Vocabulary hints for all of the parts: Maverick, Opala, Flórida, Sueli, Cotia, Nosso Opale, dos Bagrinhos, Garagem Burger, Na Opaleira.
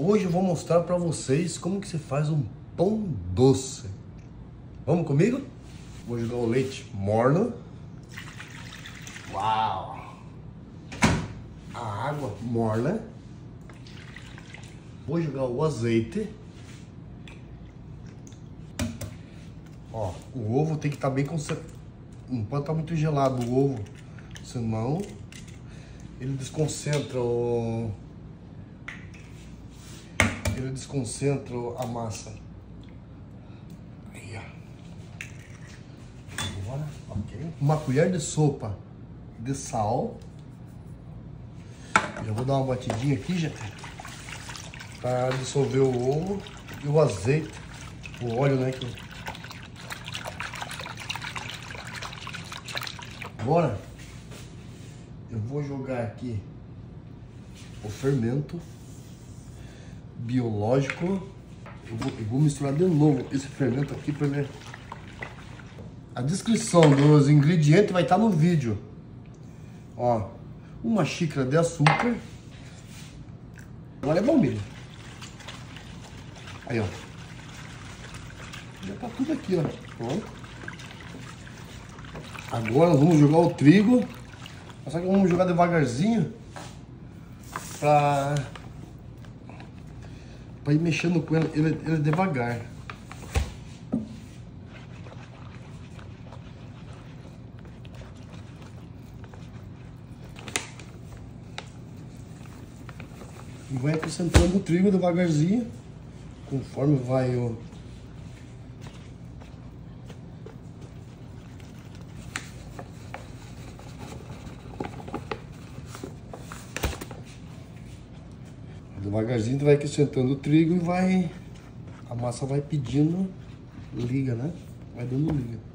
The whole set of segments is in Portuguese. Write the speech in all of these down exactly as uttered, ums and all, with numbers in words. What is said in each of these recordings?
Hoje eu vou mostrar para vocês como que se faz um pão doce. Vamos comigo? Vou jogar o leite morno. Uau! A água morna. Vou jogar o azeite. Ó, o ovo tem que estar bem concentrado. Não pode estar muito gelado o ovo, senão ele desconcentra o... Ele desconcentra a massa. Aí, ó. Agora, ok. Uma colher de sopa de sal. Já vou dar uma batidinha aqui, já, para dissolver o ovo e o azeite, o óleo, né? Que... Agora, eu vou jogar aqui o fermento biológico. Eu vou, eu vou misturar de novo esse fermento aqui para ver. A descrição dos ingredientes vai estar no vídeo. Ó, uma xícara de açúcar. Agora é bombilho. Aí, ó. Já tá tudo aqui, ó. Pronto. Agora nós vamos jogar o trigo. Só que vamos jogar devagarzinho para Pra ir mexendo com ele, ele, ele devagar. E vai acrescentando o trigo devagarzinho, conforme vai o... Devagarzinho tu vai acrescentando o trigo e vai... A massa vai pedindo liga, né? Vai dando liga.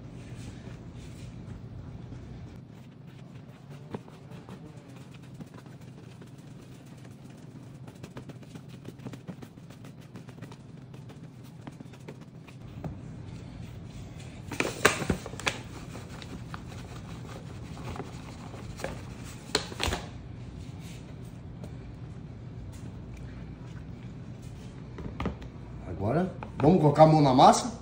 Agora, vamos colocar a mão na massa.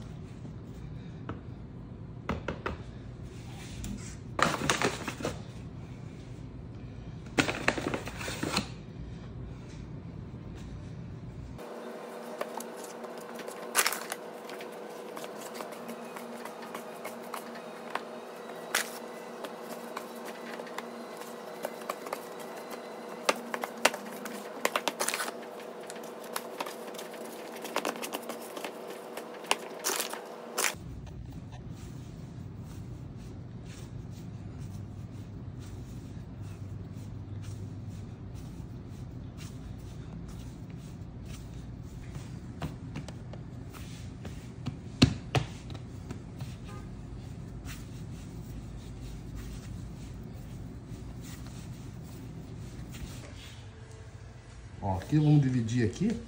Ó, aqui vamos dividir aqui.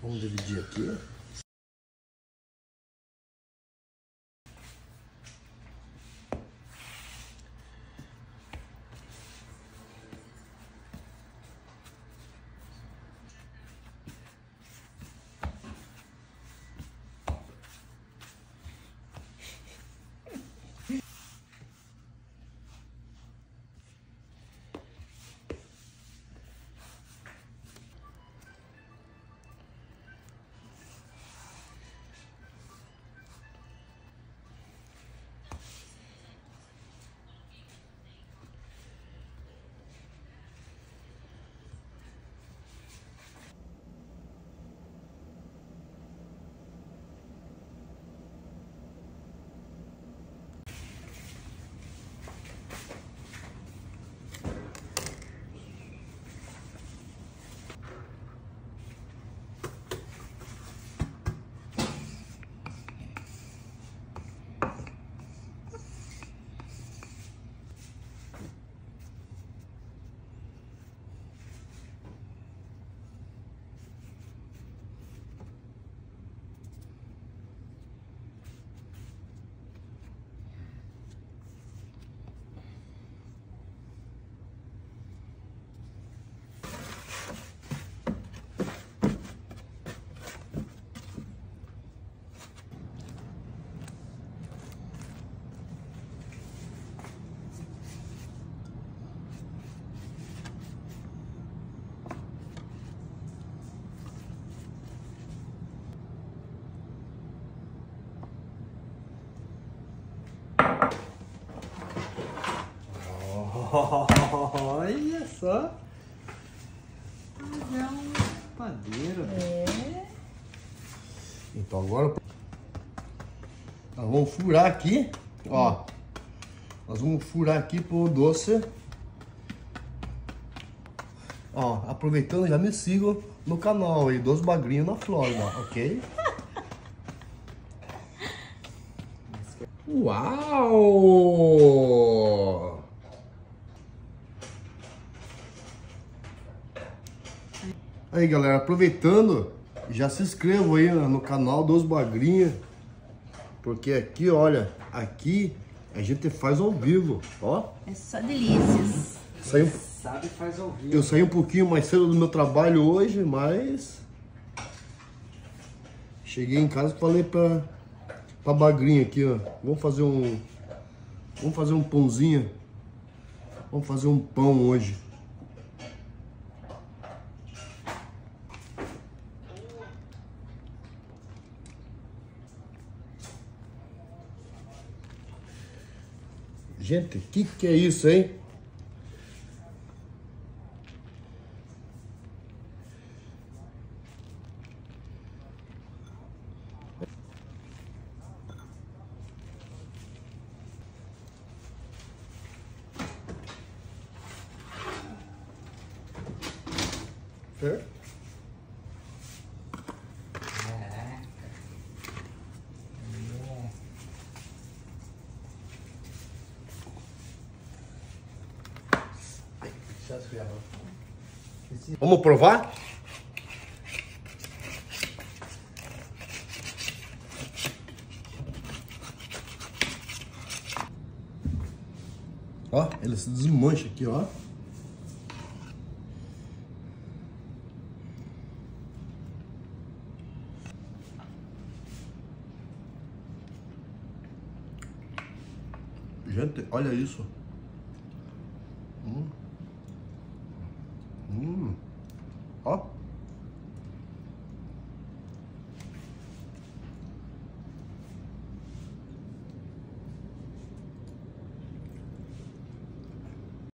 Vamos dividir aqui. Olha só. Mas é um padeiro. É. Então agora nós vamos furar aqui, ó. Nós vamos furar aqui pro doce. Ó, aproveitando, já me sigam no canal aí, dos Bagrinhos na Flórida, ok? Uau! Aí, galera, aproveitando, já se inscrevam aí no canal dos Bagrinhos, porque aqui, olha, aqui a gente faz ao vivo, ó. É só delícias. Saiu... Sabe, faz ao vivo. Eu saí um pouquinho mais cedo do meu trabalho hoje, mas cheguei em casa e falei pra, pra Bagrinha aqui, ó. Vamos fazer um. Vamos fazer um pãozinho. Vamos fazer um pão hoje. Gente, o que que é isso, hein? Vamos provar? Ó, ele se desmancha aqui, ó. Gente, olha isso. Hum. Hum. Ó.